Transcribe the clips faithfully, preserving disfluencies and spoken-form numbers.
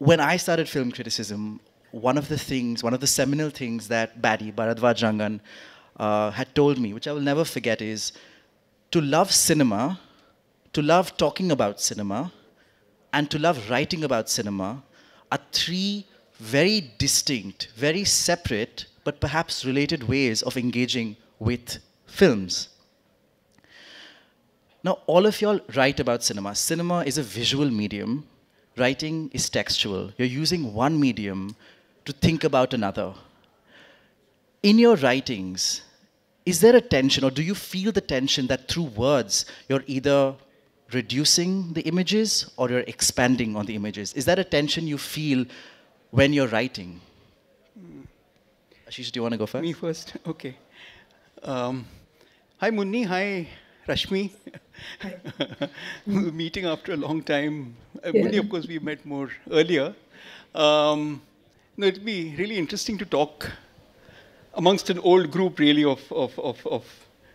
when I started film criticism, one of the things, one of the seminal things that Badi, Bharadwaj Rangan, uh, had told me, which I will never forget, is to love cinema, to love talking about cinema, and to love writing about cinema are three very distinct, very separate, but perhaps related ways of engaging with films. Now, all of y'all write about cinema. Cinema is a visual medium. Writing is textual. You're using one medium to think about another. In your writings, is there a tension, or do you feel the tension that through words, you're either reducing the images or you're expanding on the images? Is that a tension you feel when you're writing? Mm. Ashish, do you want to go first? Me first, okay. Um, hi, Munni, hi, Rashmi. Hi. Meeting after a long time. Uh, yeah. Munni, of course, we met more earlier. Um, no, it'd be really interesting to talk amongst an old group, really, of, of, of, of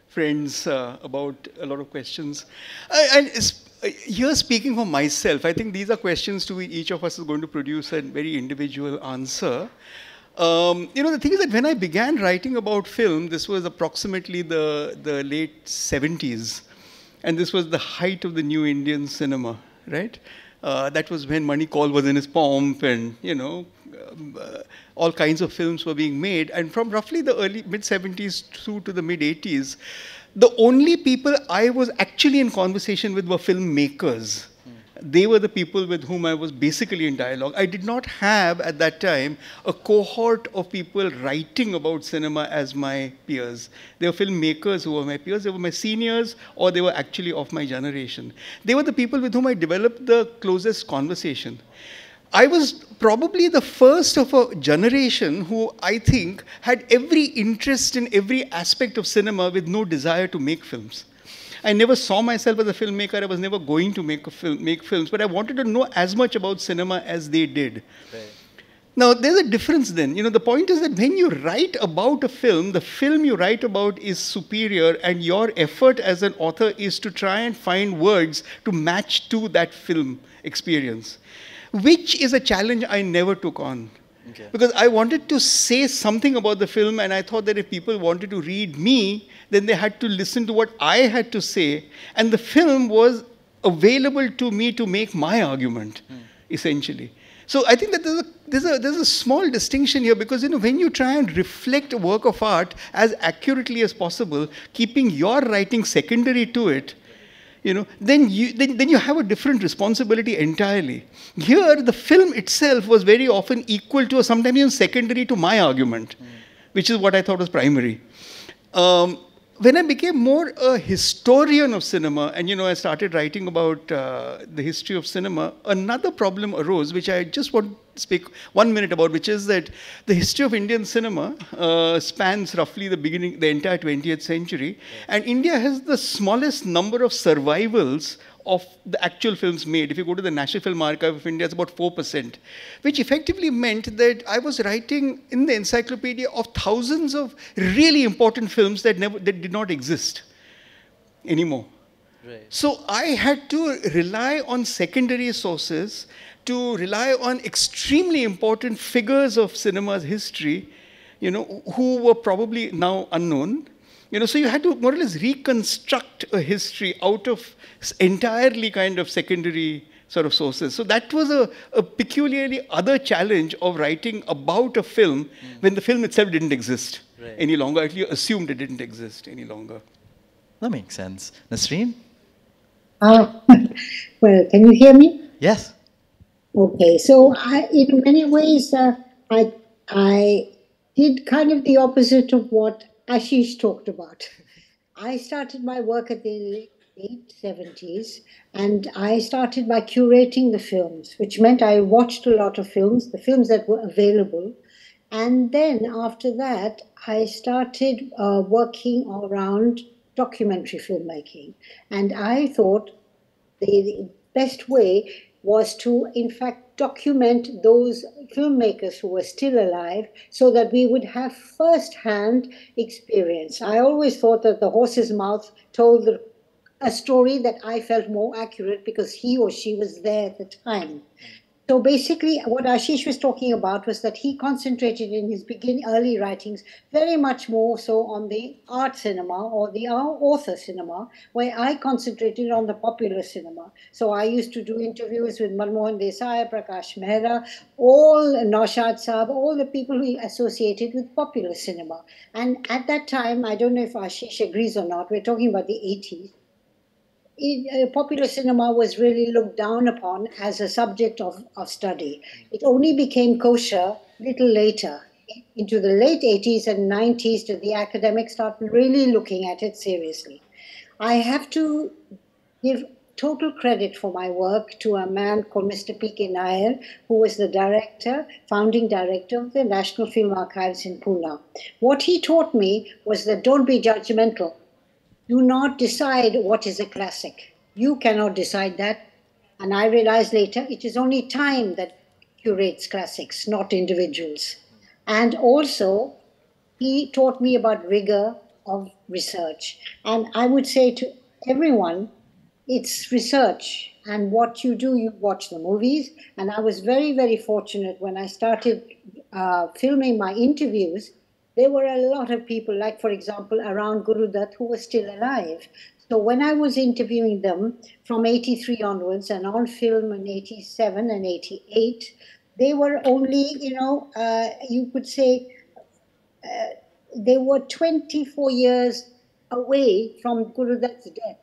friends uh, about a lot of questions. I, and sp here speaking for myself, I think these are questions to which each of us is going to produce a very individual answer. Um, you know, the thing is that when I began writing about film, this was approximately the, the late seventies. And this was the height of the new Indian cinema, right? Uh, that was when Mani Kaul was in his pomp and, you know, um, uh, all kinds of films were being made. And from roughly the early mid seventies through to the mid eighties, the only people I was actually in conversation with were filmmakers. They were the people with whom I was basically in dialogue. I did not have, at that time, a cohort of people writing about cinema as my peers. They were filmmakers who were my peers. They were my seniors, or they were actually of my generation. They were the people with whom I developed the closest conversation. I was probably the first of a generation who, I think, had every interest in every aspect of cinema with no desire to make films. I never saw myself as a filmmaker. I was never going to make, a film, make films, but I wanted to know as much about cinema as they did. Right. Now, there's a difference then. You know, the point is that when you write about a film, the film you write about is superior, and your effort as an author is to try and find words to match to that film experience, which is a challenge I never took on. Okay. Because I wanted to say something about the film, and I thought that if people wanted to read me, then they had to listen to what I had to say. And the film was available to me to make my argument, mm. essentially. So I think that there's a, there's, a, there's a small distinction here, because you know, when you try and reflect a work of art as accurately as possible, keeping your writing secondary to it, you know, then you, then, then you have a different responsibility entirely. Here, the film itself was very often equal to, or sometimes even secondary to my argument, mm. which is what I thought was primary. Um, when I became more a historian of cinema, and you know, I started writing about uh, the history of cinema, another problem arose, which I just want to speak one minute about, which is that the history of Indian cinema uh, spans roughly the beginning, the entire twentieth century, and India has the smallest number of survivals of the actual films made. If you go to the National Film Archive of India, it's about four percent, which effectively meant that I was writing in the encyclopedia of thousands of really important films that, never, that did not exist anymore. Right. So I had to rely on secondary sources, to rely on extremely important figures of cinema's history, you know, who were probably now unknown. You know, so you had to more or less reconstruct a history out of entirely kind of secondary sort of sources. So that was a, a peculiarly other challenge of writing about a film mm. when the film itself didn't exist right. any longer, at least assumed it didn't exist any longer. That makes sense. Nasreen? Uh, well, can you hear me? Yes. Okay, so I, in many ways, uh, I, I did kind of the opposite of what Ashish talked about. I started my work at the late seventies, and I started by curating the films, which meant I watched a lot of films, the films that were available. And then after that, I started uh, working around documentary filmmaking. And I thought the best way was to, in fact, document those filmmakers who were still alive so that we would have first-hand experience. I always thought that the horse's mouth told the, a story that I felt more accurate because he or she was there at the time. So basically what Ashish was talking about was that he concentrated in his begin early writings very much more so on the art cinema or the author cinema, where I concentrated on the popular cinema. So I used to do interviews with Manmohan Desai, Prakash Mehra, all Nashad Sahab, all the people who associated with popular cinema. And at that time, I don't know if Ashish agrees or not, we're talking about the eighties. It, uh, popular cinema was really looked down upon as a subject of, of study. It only became kosher a little later, into the late eighties and nineties, did the academics start really looking at it seriously. I have to give total credit for my work to a man called Mister P. K. Nair, who was the director, founding director of the National Film Archives in Pune. What he taught me was that don't be judgmental. Do not decide what is a classic. You cannot decide that. And I realized later, it is only time that curates classics, not individuals. And also, he taught me about rigor of research. And I would say to everyone, it's research. And what you do, you watch the movies. And I was very, very fortunate when I started uh, filming my interviews. There were a lot of people, like, for example, around Guru Dutt, who was still alive. So when I was interviewing them from eighty-three onwards and on film in eighty-seven and eighty-eight, they were only, you know, uh, you could say uh, they were twenty-four years away from Guru Dutt's death.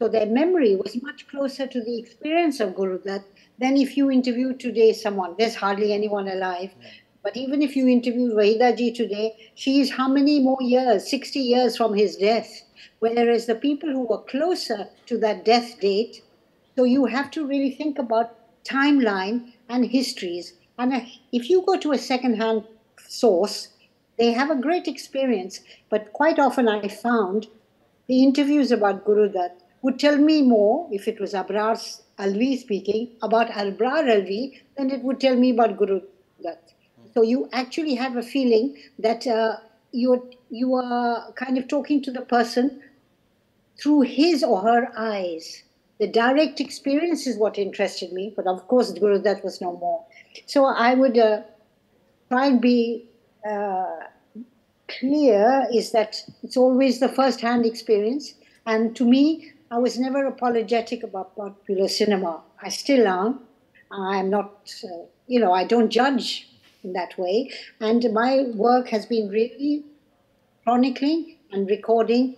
So their memory was much closer to the experience of Guru Dutt than if you interview today someone. There's hardly anyone alive. Yeah. But even if you interview Vahida Ji today, she is how many more years, sixty years from his death, whereas the people who were closer to that death date. So you have to really think about timeline and histories. And if you go to a second-hand source, they have a great experience. But quite often I found the interviews about Guru Dutt would tell me more, if it was Abrar Alvi speaking, about Abrar Alvi than it would tell me about Guru Dutt. So you actually have a feeling that uh, you're, you are kind of talking to the person through his or her eyes. The direct experience is what interested me, but of course Guru Dutt was no more. So I would uh, try and be uh, clear is that it's always the first-hand experience. And to me, I was never apologetic about popular cinema. I still am. I'm not, uh, you know, I don't judge in that way, and my work has been really chronicling and recording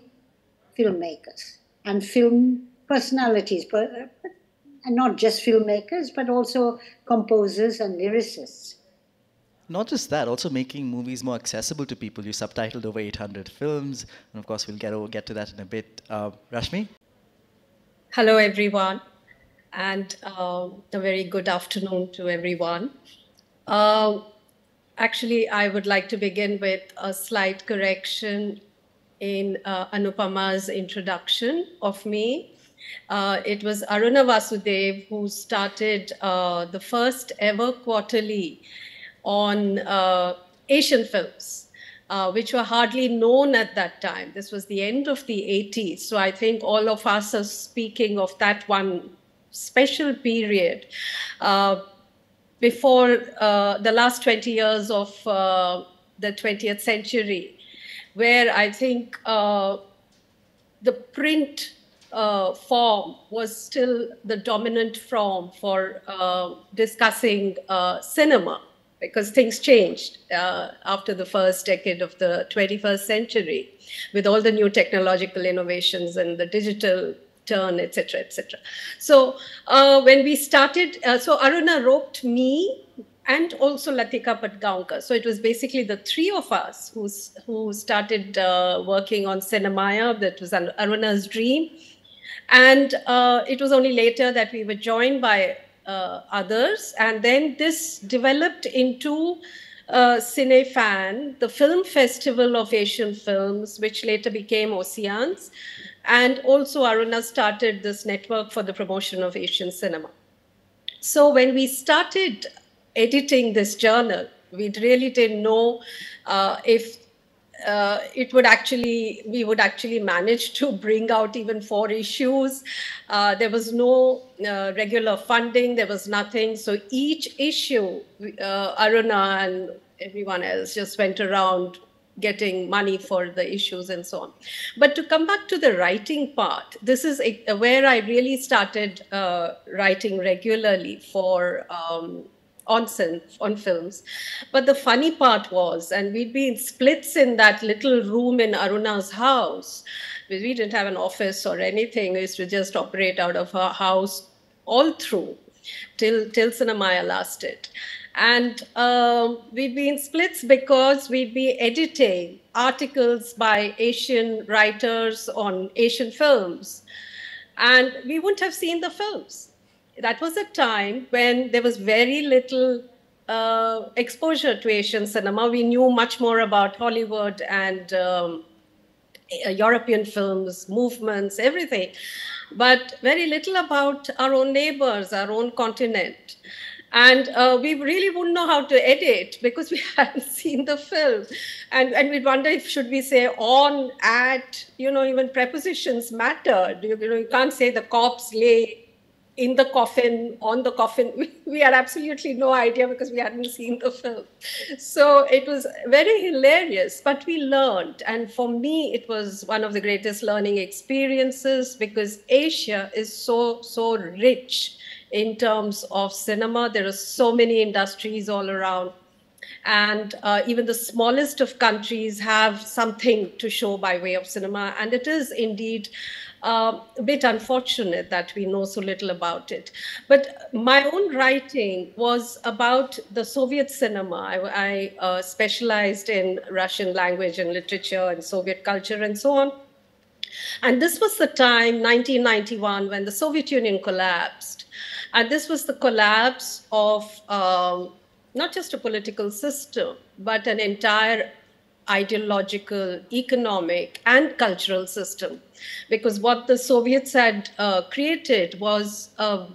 filmmakers and film personalities, but, but, and not just filmmakers, but also composers and lyricists. Not just that, also making movies more accessible to people. You subtitled over eight hundred films, and of course we'll get, over, get to that in a bit. Uh, Rashmi? Hello everyone, and uh, a very good afternoon to everyone. Uh, Actually, I would like to begin with a slight correction in uh, Anupama's introduction of me. Uh, it was Aruna Vasudev who started uh, the first ever quarterly on uh, Asian films, uh, which were hardly known at that time. This was the end of the eighties. So I think all of us are speaking of that one special period. Uh, Before uh, the last twenty years of uh, the twentieth century, where I think uh, the print uh, form was still the dominant form for uh, discussing uh, cinema, because things changed uh, after the first decade of the twenty-first century, with all the new technological innovations and the digital turn, et cetera, et cetera. So uh, when we started, uh, so Aruna roped me and also Latika Patgaonkar. So it was basically the three of us who, who started uh, working on Cinemaya. That was Aruna's dream. And uh, it was only later that we were joined by uh, others. And then this developed into uh, Cinéfan, the film festival of Asian films, which later became Oceans. And also Aruna started this network for the promotion of Asian cinema. So when we started editing this journal, we really didn't know uh, if uh, it would actually, we would actually manage to bring out even four issues. Uh, there was no uh, regular funding, there was nothing. So each issue, uh, Aruna and everyone else just went around getting money for the issues and so on. But to come back to the writing part, this is a, where I really started uh, writing regularly for um, on, on films. But the funny part was, and we'd be in splits in that little room in Aruna's house. We didn't have an office or anything. We used to just operate out of her house all through till, till Cinemaya lasted. And uh, we'd be in splits because we'd be editing articles by Asian writers on Asian films. And we wouldn't have seen the films. That was a time when there was very little uh, exposure to Asian cinema. We knew much more about Hollywood and um, European films, movements, everything, but very little about our own neighbors, our own continent. And uh, we really wouldn't know how to edit because we hadn't seen the film. And, and we'd wonder if should we say on, at, you know, even prepositions mattered. You, you know, you can't say the corpse lay in the coffin, on the coffin. We, we had absolutely no idea because we hadn't seen the film. So it was very hilarious, but we learned. And for me, it was one of the greatest learning experiences because Asia is so, so rich. In terms of cinema, there are so many industries all around. And uh, even the smallest of countries have something to show by way of cinema. And it is indeed uh, a bit unfortunate that we know so little about it. But my own writing was about the Soviet cinema. I, I uh, specialized in Russian language and literature and Soviet culture and so on. And this was the time, nineteen ninety-one, when the Soviet Union collapsed. And this was the collapse of um, not just a political system, but an entire ideological, economic, and cultural system. Because what the Soviets had uh, created was a,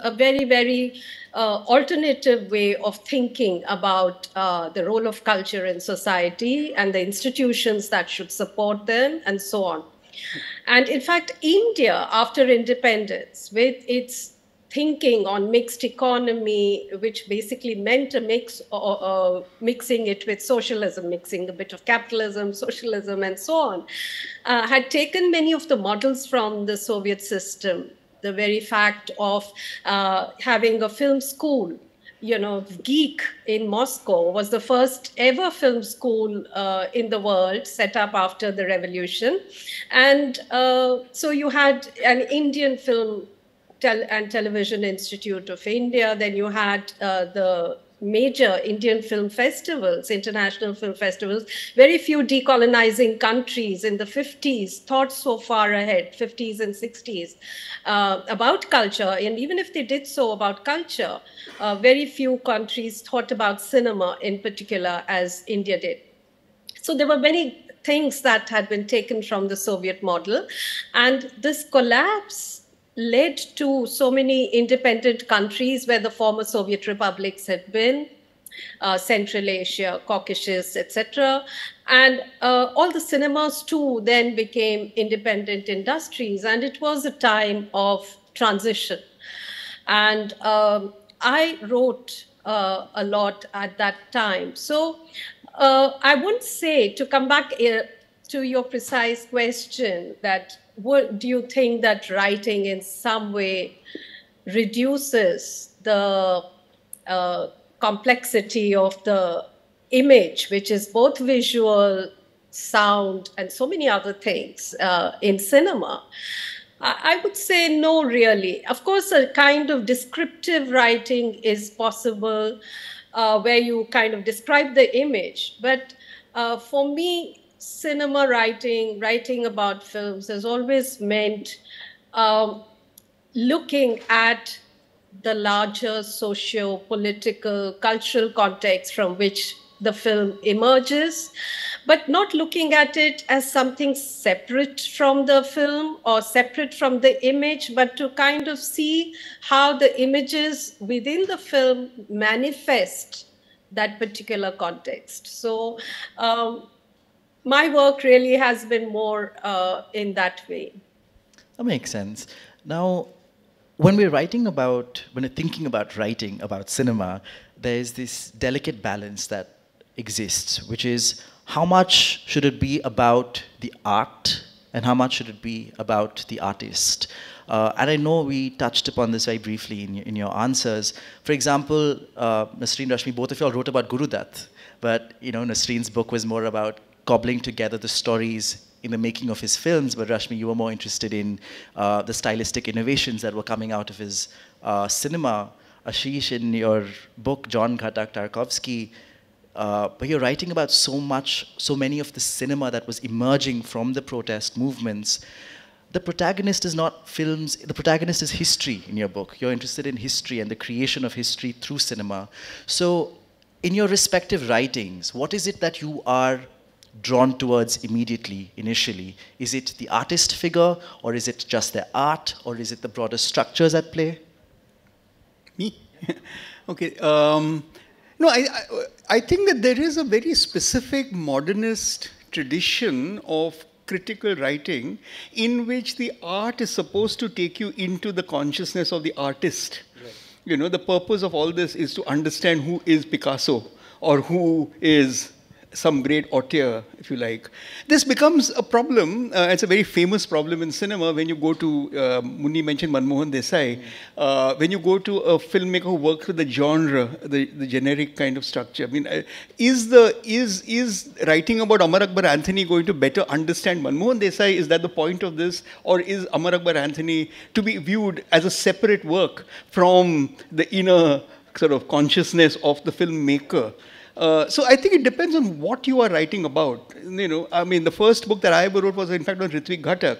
a very, very uh, alternative way of thinking about uh, the role of culture in society and the institutions that should support them and so on. And in fact, India, after independence, with its thinking on mixed economy, which basically meant a mix, uh, uh, mixing it with socialism, mixing a bit of capitalism, socialism, and so on, uh, had taken many of the models from the Soviet system. The very fact of uh, having a film school, you know, GEEK in Moscow was the first ever film school uh, in the world set up after the revolution. And uh, so you had an Indian film Tel and Television Institute of India. Then you had uh, the major Indian film festivals, international film festivals. Very few decolonizing countries in the fifties thought so far ahead, fifties and sixties, uh, about culture. And even if they did so about culture, uh, very few countries thought about cinema in particular as India did. So there were many things that had been taken from the Soviet model. And this collapse led to so many independent countries where the former Soviet republics had been, uh, Central Asia, Caucasus, et cetera. And uh, all the cinemas too then became independent industries, and it was a time of transition. And um, I wrote uh, a lot at that time. So uh, I wouldn't say, to come back to your precise question, that what, do you think that writing in some way reduces the uh, complexity of the image, which is both visual, sound, and so many other things uh, in cinema? I, I would say no, really. Of course, a kind of descriptive writing is possible uh, where you kind of describe the image. But uh, for me, cinema writing, writing about films has always meant um, looking at the larger socio-political, cultural context from which the film emerges, but not looking at it as something separate from the film or separate from the image, but to kind of see how the images within the film manifest that particular context. So, um, my work really has been more uh, in that way. That makes sense. Now, when we're writing about, when we're thinking about writing about cinema, there's this delicate balance that exists, which is how much should it be about the art and how much should it be about the artist? Uh, and I know we touched upon this very briefly in, in your answers. For example, uh, Nasreen, Rashmi, both of you all wrote about Guru Dutt, but you know, Nasreen's book was more about cobbling together the stories in the making of his films, but Rashmi, you were more interested in uh, the stylistic innovations that were coming out of his uh, cinema. Ashish, in your book, John Ghatak Tarkovsky, Uh, but you're writing about so much, so many of the cinema that was emerging from the protest movements. The protagonist is not films, the protagonist is history in your book. You're interested in history and the creation of history through cinema. So in your respective writings, what is it that you are drawn towards immediately, initially? Is it the artist figure, or is it just their art, or is it the broader structures at play? Me? Okay. Um... No, I, I, I think that there is a very specific modernist tradition of critical writing in which the art is supposed to take you into the consciousness of the artist. Right. You know, the purpose of all this is to understand who is Picasso or who is some great auteur, if you like. This becomes a problem. Uh, it's a very famous problem in cinema when you go to, uh, Munni mentioned Manmohan Desai, uh, when you go to a filmmaker who works with the genre, the, the generic kind of structure. I mean, uh, is, the, is, is writing about Amar Akbar Anthony going to better understand Manmohan Desai? Is that the point of this? Or is Amar Akbar Anthony to be viewed as a separate work from the inner sort of consciousness of the filmmaker? Uh, so I think it depends on what you are writing about. You know, I mean, the first book that I ever wrote was, in fact, on Ritwik Ghatak.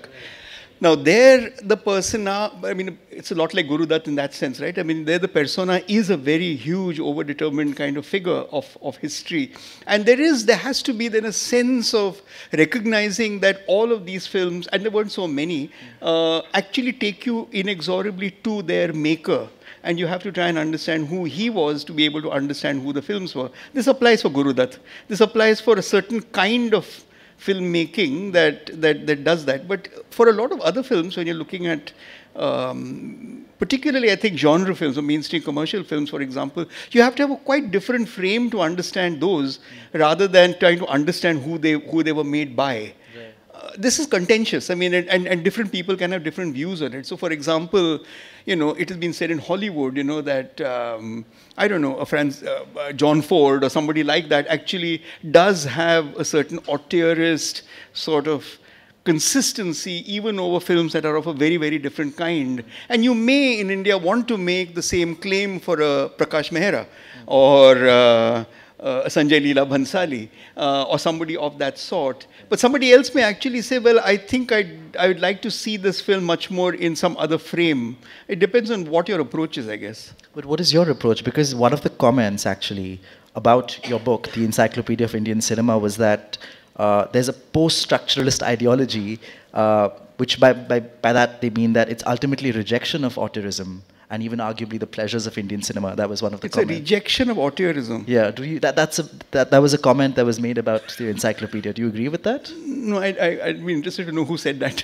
Now, there, the persona, I mean, it's a lot like Guru Dutt in that sense, right? I mean, there the persona is a very huge, overdetermined kind of figure of, of history. And there is, there has to be then a sense of recognizing that all of these films, and there weren't so many, uh, actually take you inexorably to their maker. And you have to try and understand who he was to be able to understand who the films were. This applies for Guru Dutt. This applies for a certain kind of filmmaking that, that, that does that. But for a lot of other films, when you're looking at, um, particularly I think genre films or mainstream commercial films, for example, you have to have a quite different frame to understand those rather than trying to understand who they, who they were made by. Right. Uh, this is contentious. I mean, and, and, and different people can have different views on it. So, for example, you know, it has been said in Hollywood, you know, that, um, I don't know, a friend's, uh, uh, John Ford or somebody like that actually does have a certain auteurist sort of consistency even over films that are of a very, very different kind. And you may, in India, want to make the same claim for uh, Prakash Mehra or... Uh, Uh, Sanjay Leela Bhansali, uh, or somebody of that sort. But somebody else may actually say, well, I think I'd, I would like to see this film much more in some other frame. It depends on what your approach is, I guess. But what is your approach? Because one of the comments, actually, about your book, The Encyclopedia of Indian Cinema, was that uh, there's a post-structuralist ideology, uh, which by, by, by that they mean that it's ultimately rejection of auteurism. And even arguably the pleasures of Indian cinema. That was one of the it's comments. It's a rejection of auteurism. Yeah, do you, that, that's a, that, that was a comment that was made about the encyclopedia. Do you agree with that? No, I, I, I'd be interested to know who said that.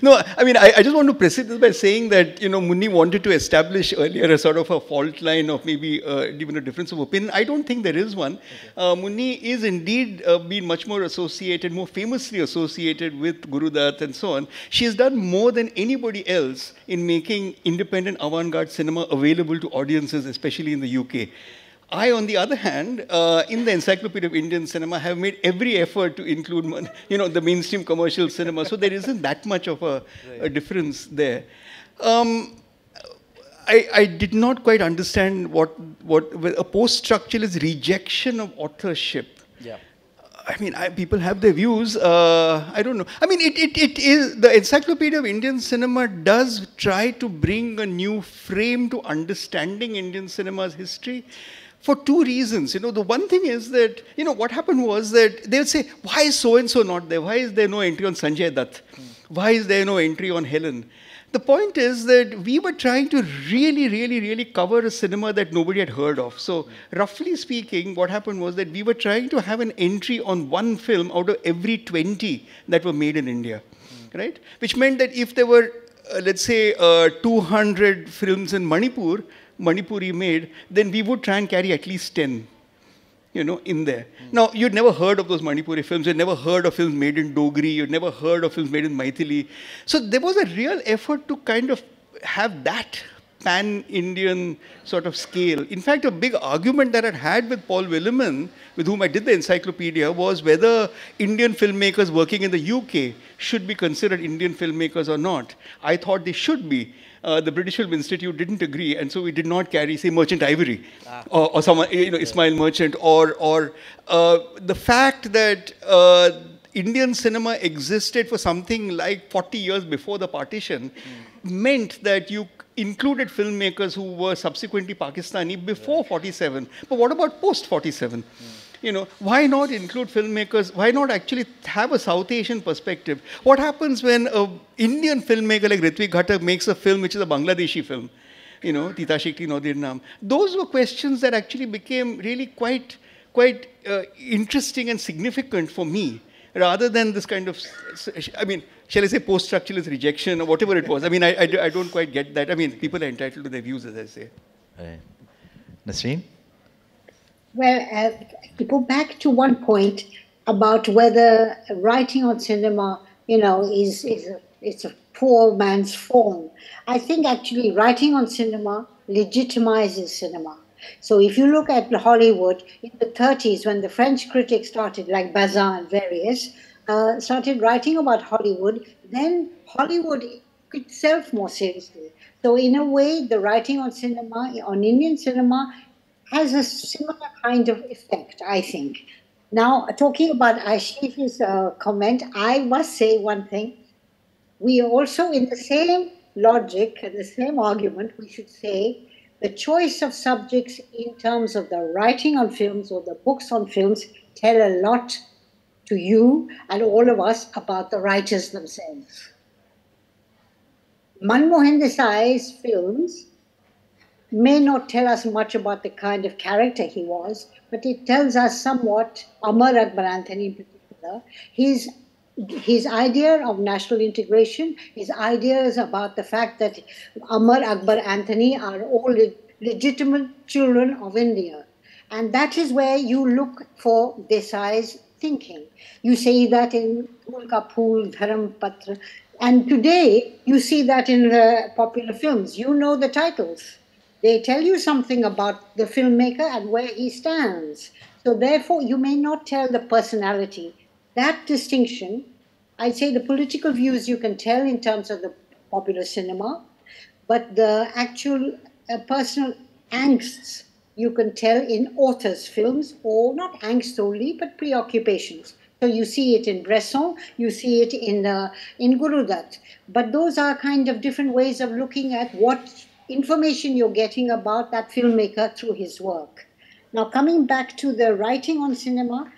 No, I mean, I, I just want to precede this by saying that, you know, Munni wanted to establish earlier a sort of a fault line of maybe uh, even a difference of opinion. I don't think there is one. Okay. Uh, Munni is indeed uh, been much more associated, more famously associated with Guru Dutt and so on. She has done more than anybody else in making independent avant-garde cinema available to audiences, especially in the U K. I, on the other hand, uh, in the Encyclopedia of Indian Cinema, have made every effort to include, you know, the mainstream commercial cinema. So there isn't that much of a, right. a difference there. Um, I, I did not quite understand what, what a post-structuralist rejection of authorship. Yeah. I mean, I, people have their views. Uh, I don't know. I mean, it, it, it is, the Encyclopedia of Indian Cinema does try to bring a new frame to understanding Indian cinema's history. For two reasons, you know, the one thing is that, you know, what happened was that they'll say, why is so-and-so not there? Why is there no entry on Sanjay Dutt? Mm. Why is there no entry on Helen? the point is that we were trying to really, really, really cover a cinema that nobody had heard of. So roughly speaking, what happened was that we were trying to have an entry on one film out of every twenty that were made in India, mm. right? Which meant that if there were, uh, let's say, uh, two hundred films in Manipur, Manipuri made, then we would try and carry at least ten. You know, in there. Mm. Now, you'd never heard of those Manipuri films. You'd never heard of films made in Dogri. You'd never heard of films made in Maithili. So there was a real effort to kind of have that pan-Indian sort of scale. In fact, a big argument that I had with Paul Williman, with whom I did the encyclopedia, was whether Indian filmmakers working in the U K should be considered Indian filmmakers or not. I thought they should be. Uh, the British Film Institute didn't agree, and so we did not carry, say, Merchant Ivory, ah. or, or someone, you know, Ismail Merchant, or or uh, the fact that uh, Indian cinema existed for something like forty years before the partition mm. meant that you included filmmakers who were subsequently Pakistani before right. forty-seven. But what about post forty-seven? Mm. You know, why not include filmmakers? Why not actually have a South Asian perspective? What happens when an Indian filmmaker like Ritwik Ghatak makes a film which is a Bangladeshi film? You know, Tita Shikti Nodir Naam. Those were questions that actually became really quite, quite uh, interesting and significant for me, rather than this kind of, I mean, shall I say post-structuralist rejection or whatever it was. I mean, I, I, I don't quite get that. I mean, people are entitled to their views, as I say. Right. Nasreen? Well, uh, to go back to one point about whether writing on cinema, you know, is, is a, it's a poor man's form. I think actually writing on cinema legitimizes cinema. So if you look at Hollywood in the thirties, when the French critics started, like Bazin and various, uh, started writing about Hollywood, then Hollywood itself more seriously. So in a way, the writing on cinema, on Indian cinema, has a similar kind of effect, I think. Now, talking about Ashish's uh, comment, I must say one thing. We also, in the same logic, and the same argument, we should say the choice of subjects in terms of the writing on films or the books on films tell a lot to you and all of us about the writers themselves. Manmohan Desai's films may not tell us much about the kind of character he was, but it tells us somewhat, Amar Akbar Anthony in particular, his, his idea of national integration, his ideas about the fact that Amar Akbar Anthony are all le legitimate children of India. And that is where you look for Desai's thinking. You see that in Phool Ka Phool, Dharampatra. And today, you see that in the popular films. You know the titles. They tell you something about the filmmaker and where he stands. So therefore, you may not tell the personality. That distinction, I'd say the political views you can tell in terms of the popular cinema, but the actual uh, personal angsts you can tell in authors' films, or not angst only, but preoccupations. So you see it in Bresson, you see it in, uh, in Guru Dutt. But those are kind of different ways of looking at what information you're getting about that filmmaker through his work. Now, coming back to the writing on cinema,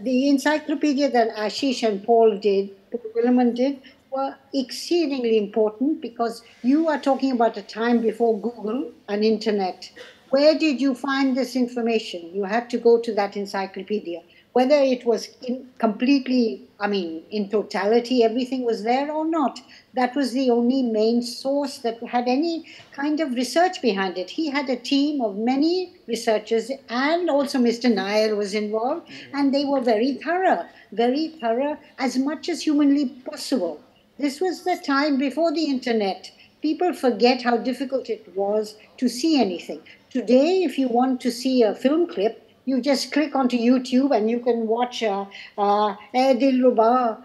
the encyclopedia that Ashish and Paul did, Williman did, were exceedingly important because you are talking about a time before Google and internet. Where did you find this information? You had to go to that encyclopedia. Whether it was in completely, I mean, in totality, everything was there or not. That was the only main source that had any kind of research behind it. He had a team of many researchers, and also Mister Nair was involved, mm-hmm. and they were very thorough, very thorough, as much as humanly possible. This was the time before the internet. People forget how difficult it was to see anything. Today, if you want to see a film clip, you just click onto YouTube and you can watch uh, uh, the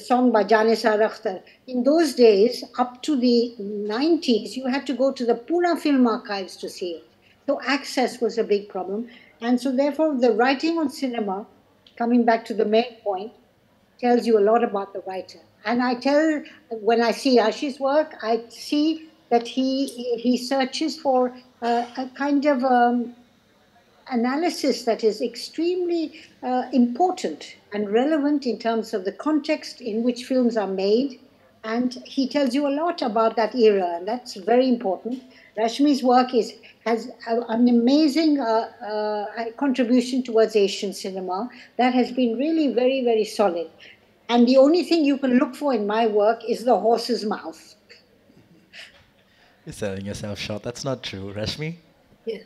song by Janis R. Akhtar. In those days, up to the nineties, you had to go to the Pune Film Archives to see it. So access was a big problem. And so therefore, the writing on cinema, coming back to the main point, tells you a lot about the writer. And I tell, when I see Ashish's work, I see that he, he searches for uh, a kind of... Um, analysis that is extremely uh, important and relevant in terms of the context in which films are made And he tells you a lot about that era, and that's very important. Rashmi's work is, has an amazing uh, uh, contribution towards Asian cinema that has been really very, very solid. And the only thing you can look for in my work is the horse's mouth. You're selling yourself short. That's not true. Rashmi? Yeah.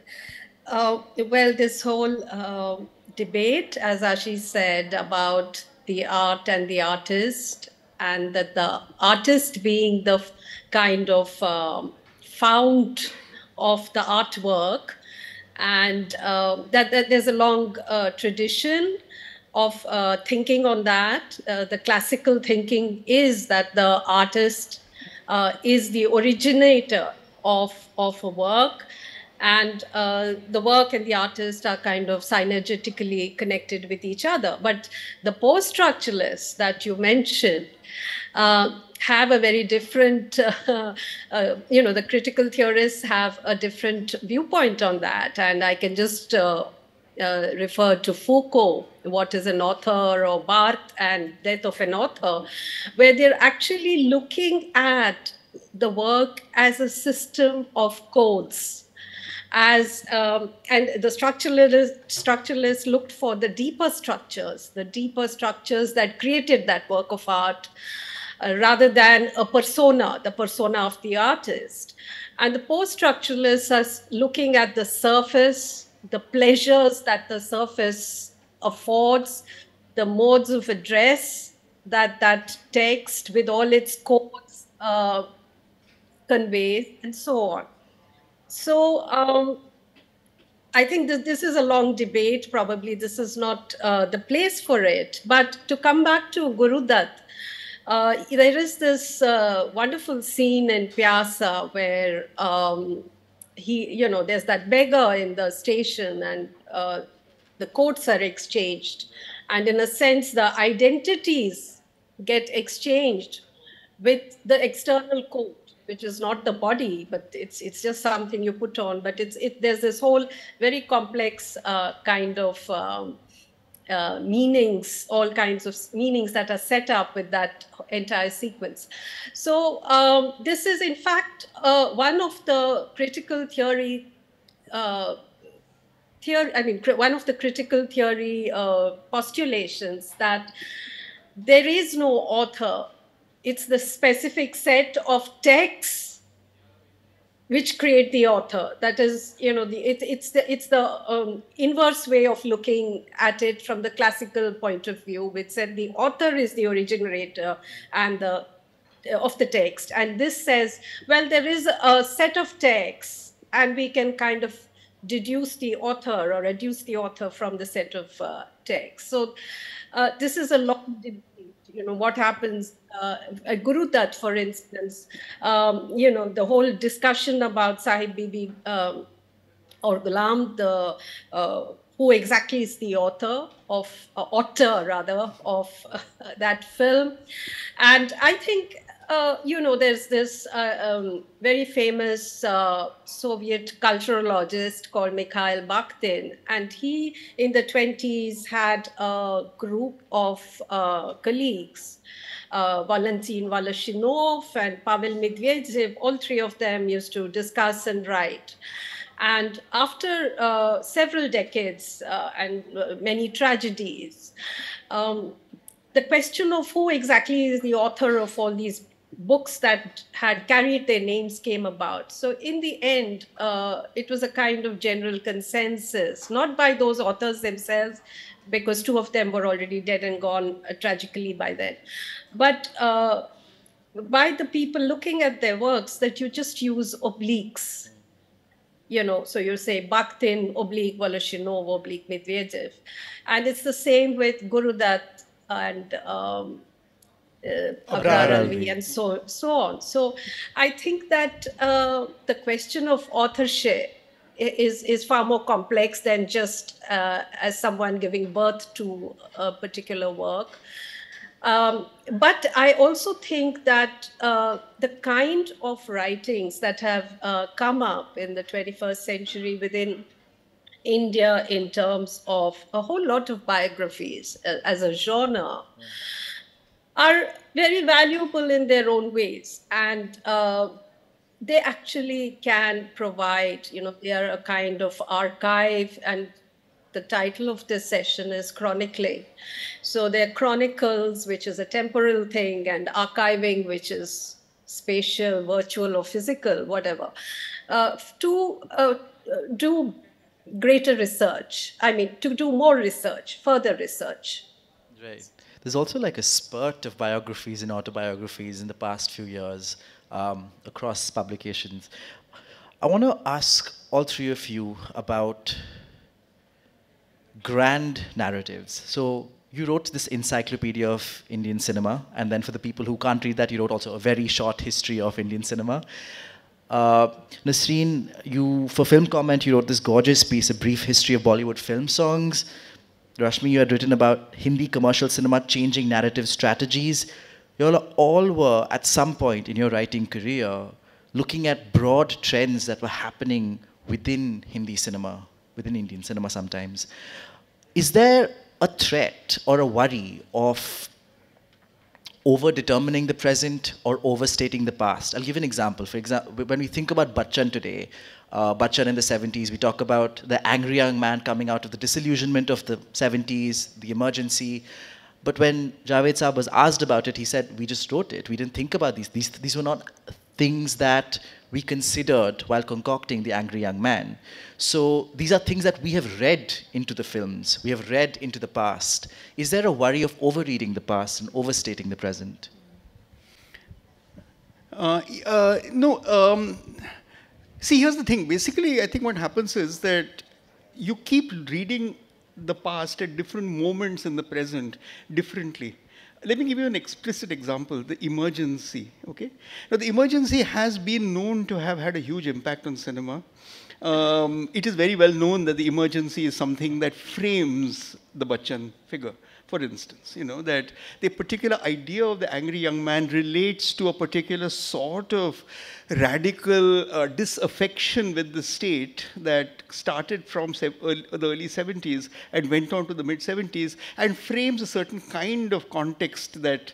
Uh, well, this whole uh, debate, as Ashish said, about the art and the artist, and that the artist being the kind of um, fount of the artwork, and uh, that, that there's a long uh, tradition of uh, thinking on that. Uh, the classical thinking is that the artist uh, is the originator of, of a work, and uh, the work and the artist are kind of synergetically connected with each other. But the post-structuralists that you mentioned uh, have a very different, uh, uh, you know, the critical theorists have a different viewpoint on that. And I can just uh, uh, refer to Foucault, What is an Author, or Barthes and Death of an Author, where they're actually looking at the work as a system of codes. As um, and the structuralists, structuralists looked for the deeper structures, the deeper structures that created that work of art, uh, rather than a persona, the persona of the artist. And the post-structuralists are looking at the surface, the pleasures that the surface affords, the modes of address that that text with all its codes uh, conveys, and so on. So um, I think that this is a long debate. Probably this is not uh, the place for it. But to come back to Guru Dutt, uh, there is this uh, wonderful scene in Pyasa where um, he, you know, there's that beggar in the station, and uh, the coats are exchanged, and in a sense, the identities get exchanged with the external coat, which is not the body, but it's it's just something you put on. But it's it, there's this whole very complex uh, kind of um, uh, meanings, all kinds of meanings that are set up with that entire sequence. So um, this is, in fact, uh, one of the critical theory, uh, theory. I mean, one of the critical theory uh, postulations, that there is no author. It's the specific set of texts which create the author. That is, you know, the, it, it's the, it's the um, inverse way of looking at it from the classical point of view, which said the author is the originator and the, of the text. And this says, well, there is a set of texts, and we can kind of deduce the author or reduce the author from the set of uh, texts. So uh, this is a long debate. You know, what happens uh, at Guru Dutt, for instance, um, you know, the whole discussion about Sahib Bibi um, or Ghulam, the, uh, who exactly is the author of, uh, author rather, of uh, that film. And I think, uh, you know, there's this uh, um, very famous uh, Soviet culturalist called Mikhail Bakhtin, and he, in the twenties, had a group of uh, colleagues, uh, Valentin Voloshinov and Pavel Medvedev. All three of them used to discuss and write. And after uh, several decades uh, and uh, many tragedies, um, the question of who exactly is the author of all these books that had carried their names came about. So in the end, uh, it was a kind of general consensus, not by those authors themselves, because two of them were already dead and gone uh, tragically by then, but uh, by the people looking at their works, that you just use obliques. You know, so you say Bakhtin, oblique Voloshinov, oblique Medvedev. And it's the same with Guru Dutt and um, Uh, Abrar Alvi, and so, so on. So I think that uh, the question of authorship is, is far more complex than just uh, as someone giving birth to a particular work. Um, but I also think that uh, the kind of writings that have uh, come up in the twenty-first century within India in terms of a whole lot of biographies uh, as a genre, are very valuable in their own ways, and uh, they actually can provide, you know, they are a kind of archive, and the title of this session is chronicling. So they're chronicles, which is a temporal thing, and archiving, which is spatial, virtual, or physical, whatever, uh, to uh, do greater research. I mean, to do more research, further research. Right. There's also like a spurt of biographies and autobiographies in the past few years um, across publications. I want to ask all three of you about grand narratives. So you wrote this encyclopedia of Indian cinema, and then for the people who can't read that, you wrote also a very short history of Indian cinema. Uh, Nasreen, you, for Film Comment, you wrote this gorgeous piece, A Brief History of Bollywood Film Songs. Rashmi, you had written about Hindi commercial cinema changing narrative strategies. You all were, at some point in your writing career, looking at broad trends that were happening within Hindi cinema, within Indian cinema sometimes. Is there a threat or a worry of over-determining the present or overstating the past? I'll give an example. For example, when we think about Bachchan today, uh, Bachchan in the seventies, we talk about the angry young man coming out of the disillusionment of the seventies, the emergency. But when Javed Saab was asked about it, he said, we just wrote it. We didn't think about these. These, these were not things that we considered while concocting The Angry Young Man. So these are things that we have read into the films, we have read into the past. Is there a worry of overreading the past and overstating the present? Uh, uh, no, um, see, here's the thing. Basically, I think what happens is that you keep reading the past at different moments in the present differently. Let me give you an explicit example, the emergency, okay? Now, the emergency has been known to have had a huge impact on cinema. Um, it is very well known that the emergency is something that frames the Bachchan figure, for instance. You know, that the particular idea of the angry young man relates to a particular sort of radical uh, disaffection with the state that started from early, the early seventies and went on to the mid seventies, and frames a certain kind of context that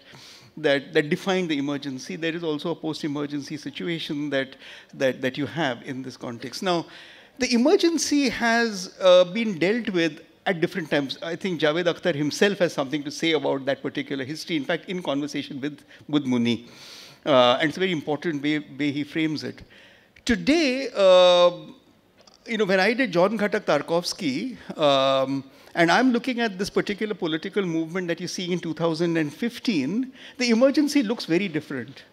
that, that defined the emergency. There is also a post-emergency situation that, that, that you have in this context. Now, the emergency has uh, been dealt with at different times. I think Javed Akhtar himself has something to say about that particular history, in fact, in conversation with, with Munni. Uh, and it's a very important way, way he frames it. Today, uh, you know, when I did John Ghatak Tarkovsky, um, and I'm looking at this particular political movement that you see in two thousand fifteen, the emergency looks very different.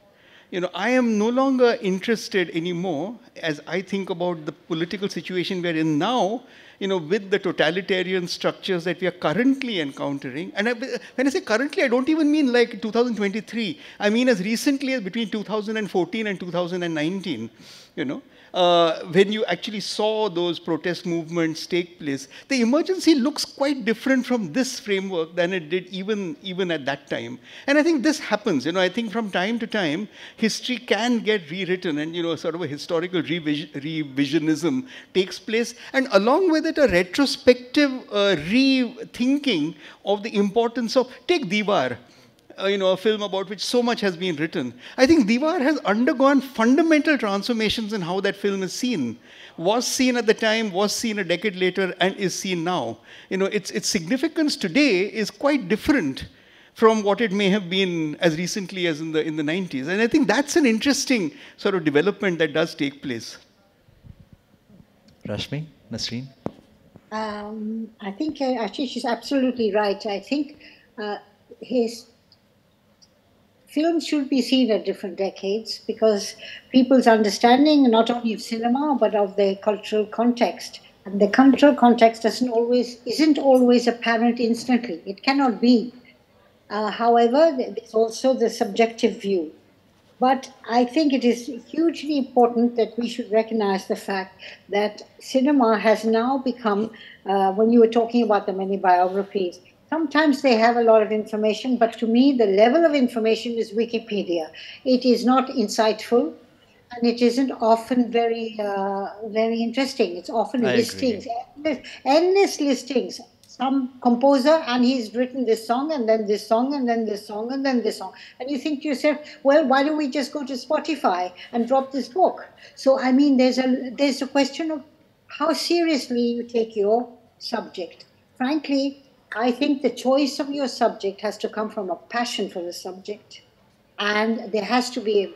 You know, I am no longer interested anymore, as I think about the political situation we're in now, you know, with the totalitarian structures that we are currently encountering. And I, when I say currently, I don't even mean like two thousand twenty-three. I mean as recently as between two thousand fourteen and two thousand nineteen, you know, uh, when you actually saw those protest movements take place. The emergency looks quite different from this framework than it did even, even at that time. And I think this happens, you know, I think from time to time, history can get rewritten, and, you know, sort of a historical revision, revisionism takes place. And along with it, a retrospective uh, rethinking of the importance of, take Deewaar, uh, you know, a film about which so much has been written. I think Deewaar has undergone fundamental transformations in how that film is seen. Was seen at the time, was seen a decade later, and is seen now. You know, its, its significance today is quite different from what it may have been as recently as in the, in the nineties. And I think that's an interesting sort of development that does take place. Rashmi, Nasreen? Um, I think uh, Ashish is absolutely right. I think uh, his films should be seen at different decades, because people's understanding not only of cinema but of their cultural context, and the cultural context doesn't always isn't always apparent instantly. It cannot be. Uh, however, there's also the subjective view. But I think it is hugely important that we should recognize the fact that cinema has now become, uh, when you were talking about the many biographies, sometimes they have a lot of information, but to me the level of information is Wikipedia. It is not insightful, and it isn't often very, uh, very interesting. It's often I listings, endless, endless listings. some composer and he's written this song and then this song and then this song and then this song. And you think to yourself, well, why don't we just go to Spotify and drop this book? So, I mean, there's a, there's a question of how seriously you take your subject. Frankly, I think the choice of your subject has to come from a passion for the subject. And there has to be a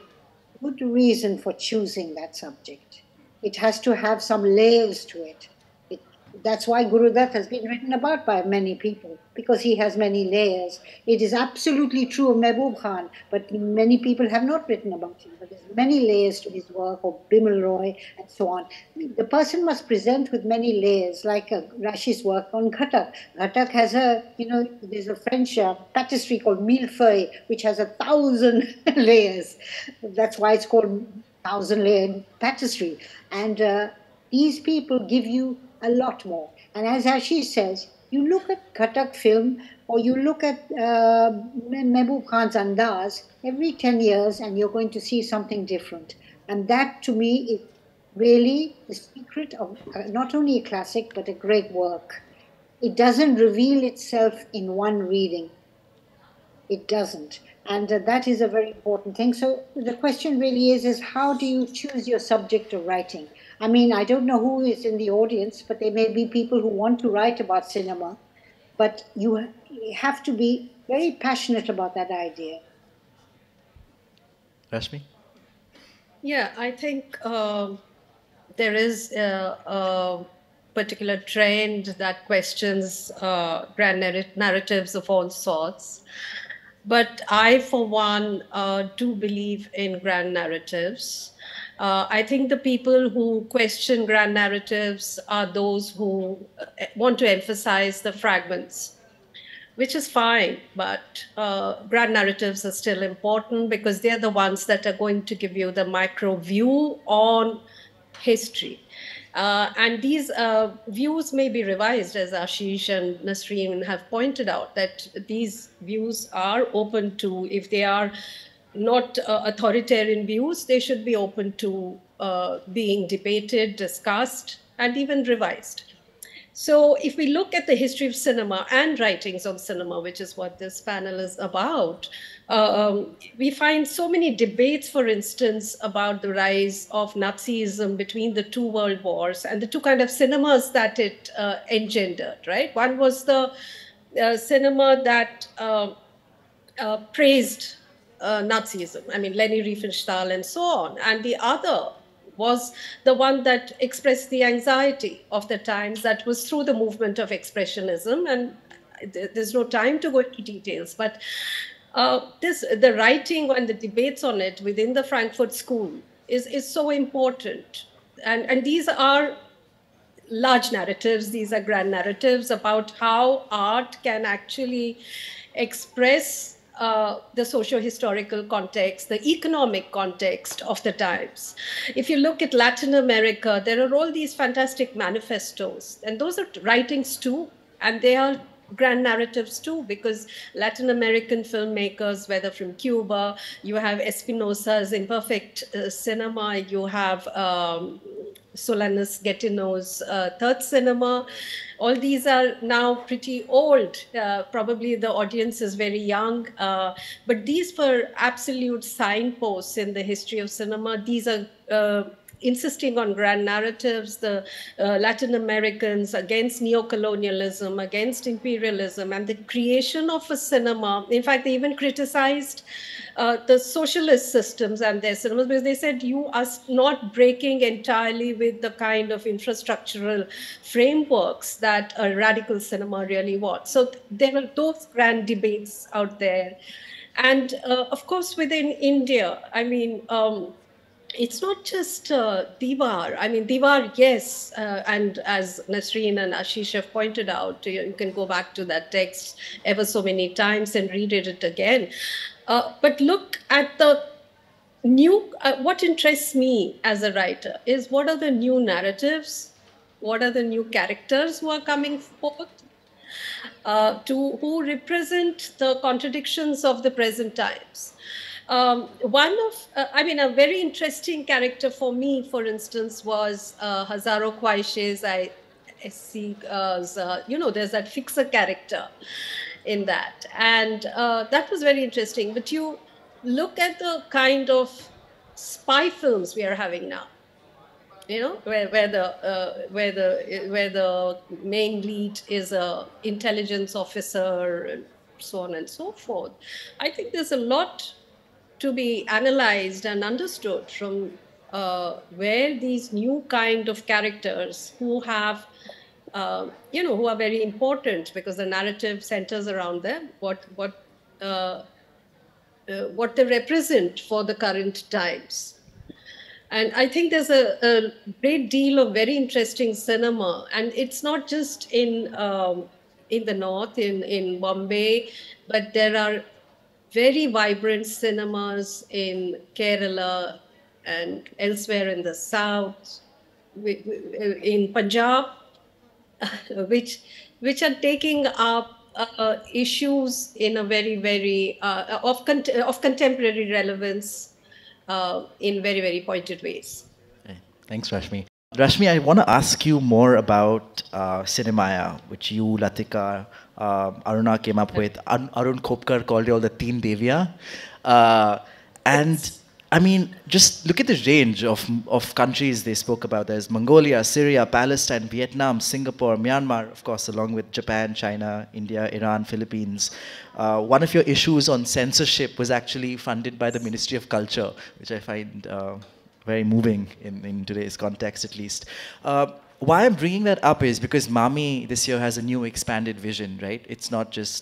good reason for choosing that subject. It has to have some layers to it. it that's why Guru Dutt has been written about by many people, because he has many layers. It is absolutely true of Mehboob Khan, but many people have not written about him. But there's many layers to his work, or Bimal Roy, and so on. I mean, the person must present with many layers, like uh, Rashi's work on Ghatak. Ghatak has a, you know, there's a French uh, pastry called millefeuille, which has a thousand layers. That's why it's called thousand-layer pastry. And uh, these people give you a lot more. And as Ashish says, you look at Ghatak film, or you look at uh, Mehboob Khan's Andaz every ten years, and you're going to see something different. And that, to me, is really the secret of not only a classic, but a great work. It doesn't reveal itself in one reading. It doesn't. And uh, that is a very important thing. So the question really is, is how do you choose your subject of writing? I mean, I don't know who is in the audience, but there may be people who want to write about cinema, but you have to be very passionate about that idea. Rashmi? Yeah, I think uh, there is a, a particular trend that questions uh, grand narrat- narratives of all sorts. But I, for one, uh, do believe in grand narratives. Uh, I think the people who question grand narratives are those who want to emphasize the fragments, which is fine, but uh, grand narratives are still important because they're the ones that are going to give you the micro view on history. Uh, and these uh, views may be revised, as Ashish and Nasreen have pointed out, that these views are open to, if they are not uh, authoritarian views, they should be open to uh, being debated, discussed, and even revised. So if we look at the history of cinema and writings on cinema, which is what this panel is about, um, we find so many debates, for instance, about the rise of Nazism between the two world wars and the two kind of cinemas that it uh, engendered, right? One was the uh, cinema that uh, uh, praised Uh, Nazism, I mean, Leni Riefenstahl and so on. And the other was the one that expressed the anxiety of the times, that was through the movement of expressionism. And th there's no time to go into details, but uh, this, the writing and the debates on it within the Frankfurt School is, is so important. And, and these are large narratives, these are grand narratives about how art can actually express Uh, the socio-historical context, the economic context of the times. If you look at Latin America, there are all these fantastic manifestos, and those are writings too, and they are grand narratives too, because Latin American filmmakers, whether from Cuba, you have Espinosa's Imperfect uh, Cinema, you have um, Solanus Getineau's uh, Third Cinema. All these are now pretty old. Uh, probably the audience is very young, uh, but these were absolute signposts in the history of cinema. These are uh, insisting on grand narratives, the uh, Latin Americans against neocolonialism, against imperialism, and the creation of a cinema. In fact, they even criticized uh, the socialist systems and their cinemas, because they said you are not breaking entirely with the kind of infrastructural frameworks that a radical cinema really was. So there are those grand debates out there. And uh, of course, within India, I mean, um, it's not just uh, Deewaar. I mean, Deewaar, yes, uh, and as Nasreen and Ashish have pointed out, you, you can go back to that text ever so many times and read it again. Uh, but look at the new, uh, what interests me as a writer is what are the new narratives, what are the new characters who are coming forth, uh, to who represent the contradictions of the present times. Um, one of, uh, I mean, a very interesting character for me, for instance, was uh, Hazaro Khwaishes. I S C, uh, uh, you know, there's that fixer character in that. And uh, that was very interesting. But you look at the kind of spy films we are having now, you know, where, where, the, uh, where, the, where the main lead is an intelligence officer and so on and so forth. I think there's a lot to be analyzed and understood from uh, where these new kind of characters who have, uh, you know, who are very important because the narrative centers around them, what, what, uh, Uh, what they represent for the current times. And I think there's a, a great deal of very interesting cinema, and it's not just in um, in the north, in, in Bombay, but there are very vibrant cinemas in Kerala and elsewhere in the south, in Punjab, which, which are taking up Uh, issues in a very, very, uh, of, cont of contemporary relevance uh, in very, very pointed ways. Okay. Thanks, Rashmi. Rashmi, I want to ask you more about uh, Cinemaya, which you, Latika, uh, Aruna came up with. Ar Arun Khopkar called it all the Teen Deviya. Uh, and yes. I mean, just look at the range of, of countries they spoke about. There's Mongolia, Syria, Palestine, Vietnam, Singapore, Myanmar, of course, along with Japan, China, India, Iran, Philippines. Uh, one of your issues on censorship was actually funded by the Ministry of Culture, which I find uh, very moving in, in today's context, at least. Uh, why I'm bringing that up is because MAMI this year has a new expanded vision, right? It's not just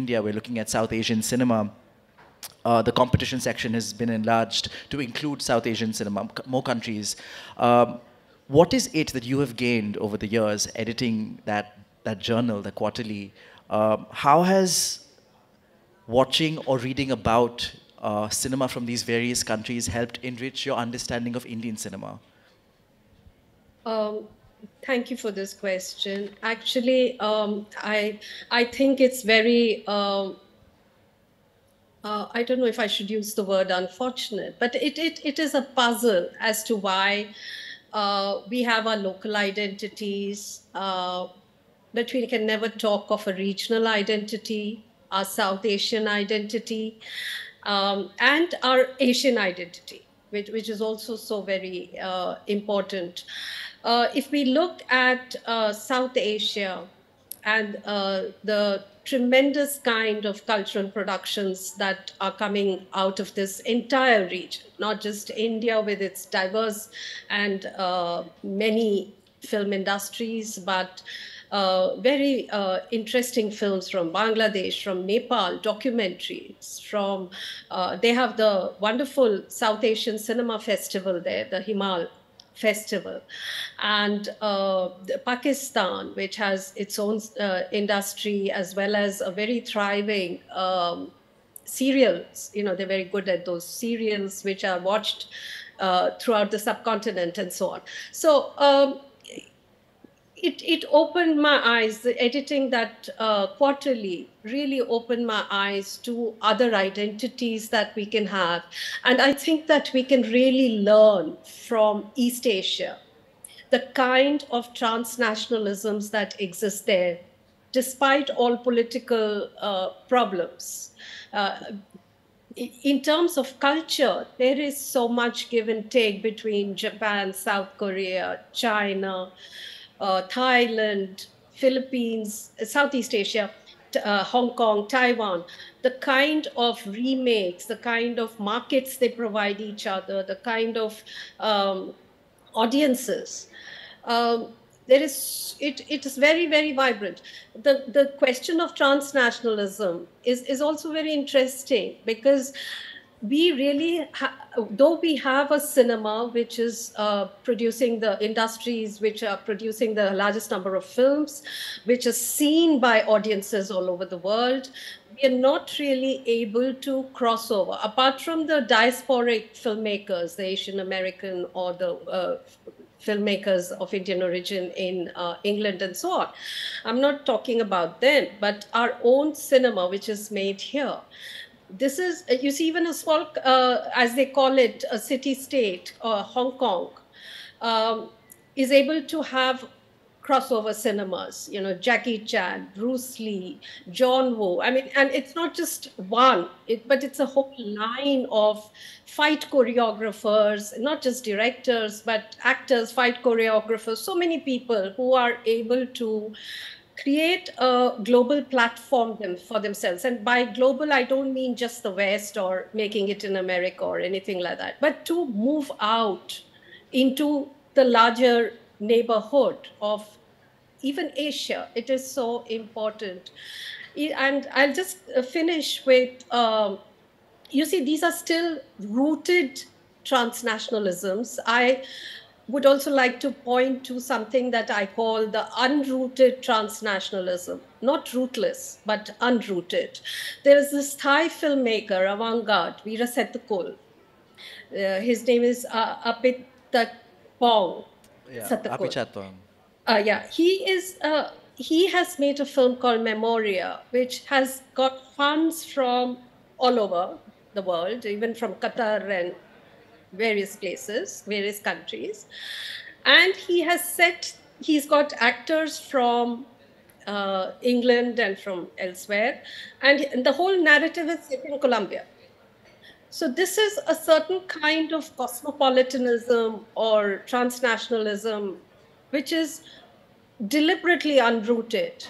India. We're looking at South Asian cinema. Uh, the competition section has been enlarged to include South Asian cinema, more countries. Um, what is it that you have gained over the years editing that, that journal, the quarterly? Um, how has watching or reading about uh, cinema from these various countries helped enrich your understanding of Indian cinema? Um, thank you for this question. Actually, um, I, I think it's very... Um, Uh, I don't know if I should use the word unfortunate, but it, it, it is a puzzle as to why uh, we have our local identities, uh, but we can never talk of a regional identity, our South Asian identity, um, and our Asian identity, which, which is also so very uh, important. Uh, if we look at uh, South Asia and uh, the tremendous kind of cultural productions that are coming out of this entire region, not just India with its diverse and uh, many film industries, but uh, very uh, interesting films from Bangladesh, from Nepal, documentaries from, uh, they have the wonderful South Asian Cinema Festival there, the Himal Festival, and uh, Pakistan, which has its own uh, industry as well as a very thriving um, serials. You know, they're very good at those serials which are watched uh, throughout the subcontinent and so on. So um, it, it opened my eyes, the editing that uh, quarterly really opened my eyes to other identities that we can have. And I think that we can really learn from East Asia, the kind of transnationalisms that exist there, despite all political uh, problems. Uh, in terms of culture, there is so much give and take between Japan, South Korea, China, Uh, Thailand, Philippines, Southeast Asia, uh, Hong Kong, Taiwan, the kind of remakes, the kind of markets they provide each other, the kind of um, audiences. Um, there is, it, it is very, very vibrant. The, the question of transnationalism is, is also very interesting because we really, ha though we have a cinema which is uh, producing the industries, which are producing the largest number of films, which is seen by audiences all over the world, we are not really able to cross over. Apart from the diasporic filmmakers, the Asian American or the uh, filmmakers of Indian origin in uh, England and so on. I'm not talking about them, but our own cinema, which is made here. This is, you see, even a small, uh, as they call it, a city-state, uh, Hong Kong, um, is able to have crossover cinemas, you know, Jackie Chan, Bruce Lee, John Woo. I mean, and it's not just one, it, but it's a whole line of fight choreographers, not just directors, but actors, fight choreographers, so many people who are able to create a global platform them, for themselves. And by global, I don't mean just the West or making it in America or anything like that, but to move out into the larger neighborhood of even Asia. It is so important. And I'll just finish with, um, you see, these are still rooted transnationalisms. I would also like to point to something that I call the unrooted transnationalism, not rootless, but unrooted. There is this Thai filmmaker, avant-garde, Weerasethakul. Uh, his name is uh, Apichatpong. Yeah, Apichatpong. Uh, yeah, he is. Uh, he has made a film called Memoria, which has got funds from all over the world, even from Qatar and various places, various countries, and he has set. He's got actors from uh, England and from elsewhere, and the whole narrative is set in Colombia. So this is a certain kind of cosmopolitanism or transnationalism, which is deliberately unrooted.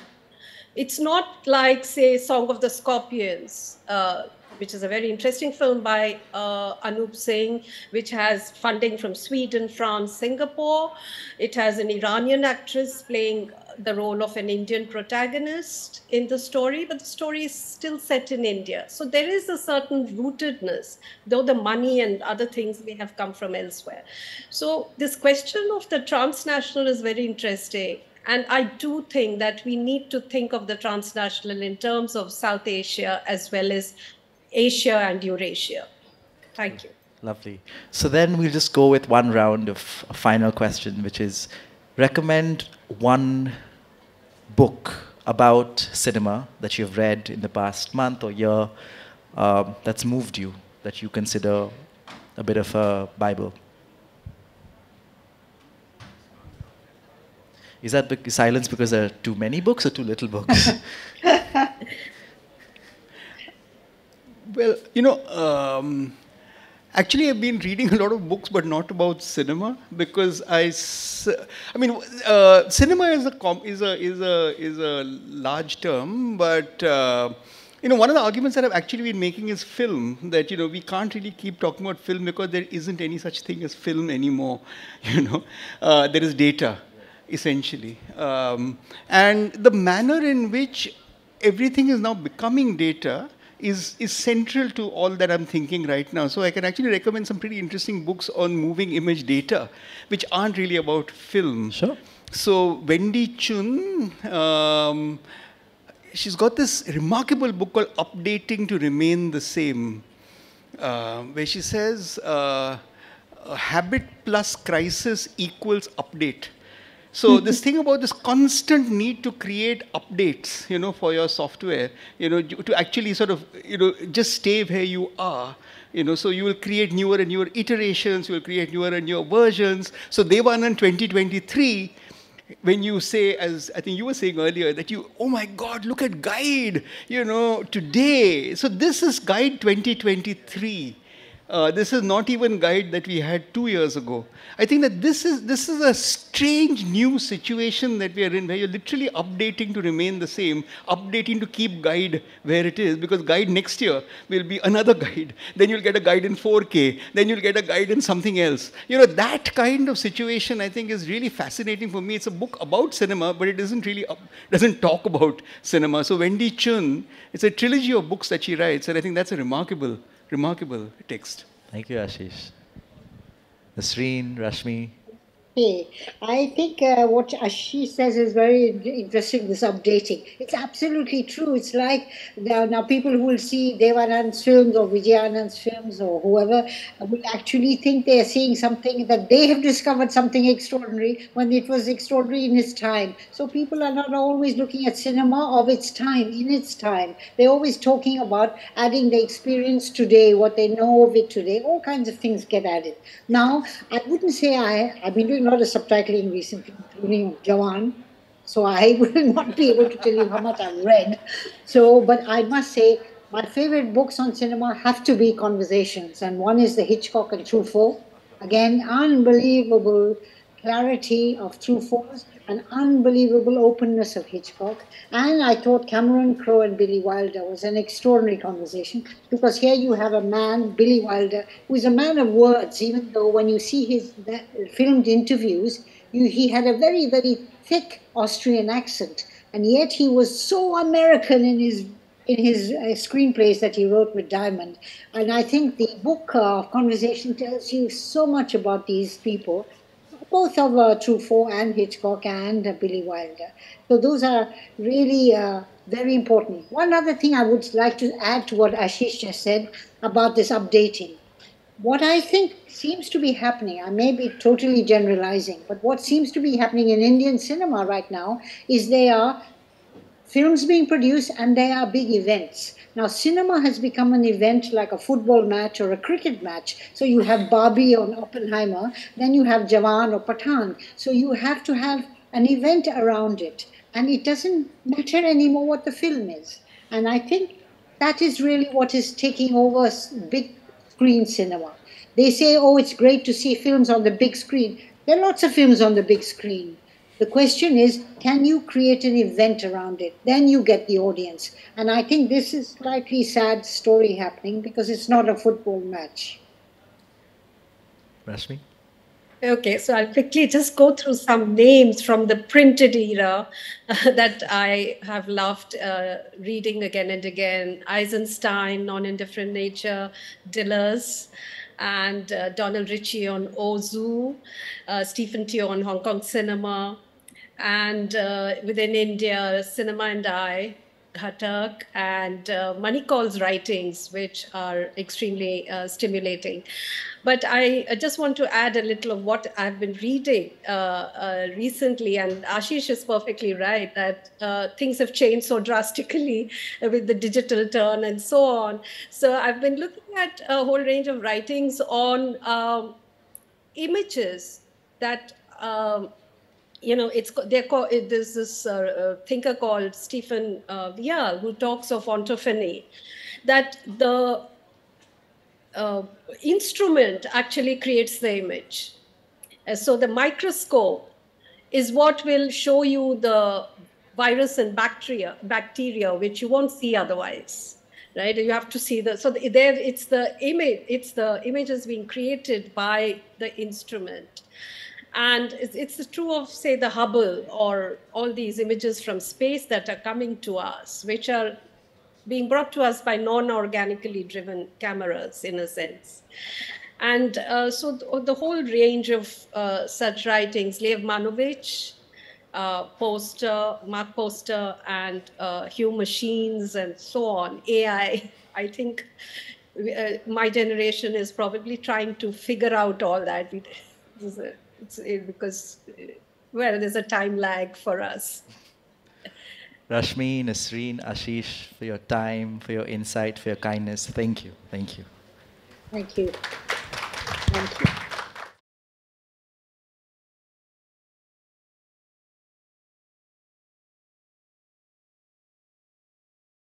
It's not like, say, Song of the Scorpions, uh, which is a very interesting film by uh, Anup Singh, which has funding from Sweden, France, Singapore. It has an Iranian actress playing the role of an Indian protagonist in the story, but the story is still set in India. So there is a certain rootedness, though the money and other things may have come from elsewhere. So this question of the transnational is very interesting. And I do think that we need to think of the transnational in terms of South Asia as well as Asia and Eurasia. Thank you. Lovely. So then we'll just go with one round of a final question, which is recommend one book about cinema that you've read in the past month or year um, that's moved you, that you consider a bit of a Bible. Is that be silence because there are too many books or too little books? Well, you know, um, actually I've been reading a lot of books, but not about cinema, because I, I mean, uh, cinema is a, com is, a, is, a, is a large term, but, uh, you know, one of the arguments that I've actually been making is film, that, you know, we can't really keep talking about film because there isn't any such thing as film anymore, you know. Uh, there is data, essentially. Um, and the manner in which everything is now becoming data Is, is central to all that I'm thinking right now. So I can actually recommend some pretty interesting books on moving image data, which aren't really about film. Sure. So Wendy Chun, um, she's got this remarkable book called Updating to Remain the Same, uh, where she says, uh, habit plus crisis equals update. So this thing about this constant need to create updates, you know, for your software, you know, to actually sort of, you know, just stay where you are, you know, so you will create newer and newer iterations, you will create newer and newer versions. So Deewaar in twenty twenty-three, when you say, as I think you were saying earlier, that you, oh my God, look at Guide, you know, today. So this is Guide twenty twenty-three. Uh, this is not even Guide that we had two years ago. I think that this is, this is a strange new situation that we are in, where you're literally updating to remain the same, updating to keep Guide where it is, because Guide next year will be another Guide. Then you'll get a Guide in four K. Then you'll get a Guide in something else. You know, that kind of situation, I think, is really fascinating for me. It's a book about cinema, but it isn't really, up, doesn't talk about cinema. So Wendy Chun, it's a trilogy of books that she writes, and I think that's a remarkable Remarkable text. Thank you, Ashish. Nasreen, Rashmi. Hey, I think uh, what Ashish says is very interesting, this updating. It's absolutely true. It's like now, now people who will see Devanand's films or Vijayanand's films or whoever will actually think they are seeing something, that they have discovered something extraordinary when it was extraordinary in its time. So people are not always looking at cinema of its time, in its time. They're always talking about adding the experience today, what they know of it today. All kinds of things get added. Now, I wouldn't say I, I've been doing lot of subtitling recently, including Jawan, so I will not be able to tell you how much I've read. So, but I must say, my favorite books on cinema have to be conversations, and one is the Hitchcock and Truffaut. Again, unbelievable clarity of Truffaut, an unbelievable openness of Hitchcock. And I thought Cameron Crowe and Billy Wilder was an extraordinary conversation, because here you have a man, Billy Wilder, who is a man of words, even though when you see his filmed interviews, you, he had a very, very thick Austrian accent. And yet he was so American in his in his uh, screenplays that he wrote with Diamond. And I think the book uh, Conversation tells you so much about these people, both of uh, Truffaut and Hitchcock and uh, Billy Wilder. So those are really uh, very important. One other thing I would like to add to what Ashish just said about this updating. What I think seems to be happening, I may be totally generalizing, but what seems to be happening in Indian cinema right now is they are films being produced and they are big events. Now, cinema has become an event like a football match or a cricket match. So you have Barbie or Oppenheimer, then you have Jawan or Pathaan. So you have to have an event around it. And it doesn't matter anymore what the film is. And I think that is really what is taking over big screen cinema. They say, oh, it's great to see films on the big screen. There are lots of films on the big screen. The question is, can you create an event around it? Then you get the audience. And I think this is a slightly sad story happening because it's not a football match. Rashmi? Okay, so I'll quickly just go through some names from the printed era uh, that I have loved uh, reading again and again. Eisenstein, On Indifferent Nature, Dillers, and uh, Donald Ritchie on Ozu, uh, Stephen Tew on Hong Kong Cinema, and uh, within India, Cinema and I, Ghatak, and uh, Mani Kaul's writings, which are extremely uh, stimulating. But I uh, just want to add a little of what I've been reading uh, uh, recently, and Ashish is perfectly right that uh, things have changed so drastically with the digital turn and so on. So I've been looking at a whole range of writings on um, images that um, you know, it's they're called, there's this uh, thinker called Stephen uh, Vial who talks of ontophony, that the uh, instrument actually creates the image. And so the microscope is what will show you the virus and bacteria, bacteria which you won't see otherwise, right? You have to see the, so there it's the image, it's the images being created by the instrument. And it's true of, say, the Hubble or all these images from space that are coming to us, which are being brought to us by non-organically driven cameras, in a sense. And uh, so th the whole range of uh, such writings, Lev Manovich, uh, Poster, Mark Poster, and uh, Hugh Machines, and so on, A I, I think uh, my generation is probably trying to figure out all that. It's because, well, there's a time lag for us. Rashmi, Nasreen, Ashish, for your time, for your insight, for your kindness. Thank you. Thank you. Thank you. Thank you.